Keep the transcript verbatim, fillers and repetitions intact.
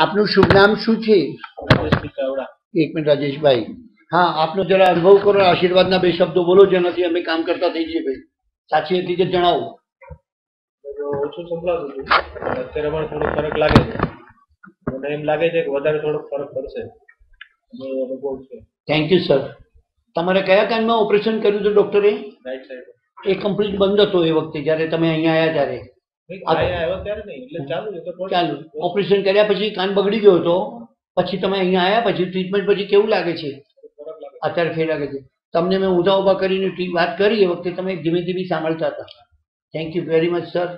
आपनु शुभ नाम शू छे? एक मिनट राजेश भाई, हाँ आपनो जरा अनुभव करो, आशीर्वादना बे शब्दो बोलो जेनाथी अमे काम करता थई जईए। भाई साची हकीकत जणावो। ઓછું સંભળાતું હતું, અત્યારે પણ થોડો ફરક લાગે છે, મને એમ લાગે છે કે વધારે થોડો ફરક પડશે, એનો અનુભવ છે। Thank you sir. તમારે કયા કાનમાં ઓપરેશન કર્યું હતું ડોક્ટરે? Right side. એ કમ્પ્લીટ બંધ હતો એ વખતે જ્યારે તમે અહીંયા આવ્યા ત્યારે? અહીંયા આવ્યો ત્યારે નહીં, એટલે ચાલુ હતો। ચાલુ ઓપરેશન કર્યા પછી કાન બગડી ગયો હતો, પછી તમે અહીંયા આવ્યા પછી ટ્રીટમેન્ટ પછી કેવું લાગે છે? અત્યારે ફેર લાગે છે તમને? મેં ઊંધા ઊભા કરીને વાત કરી એ વખતે તમે ધીમે ધીમે સાંભળતા હતા। Thank you very much sir.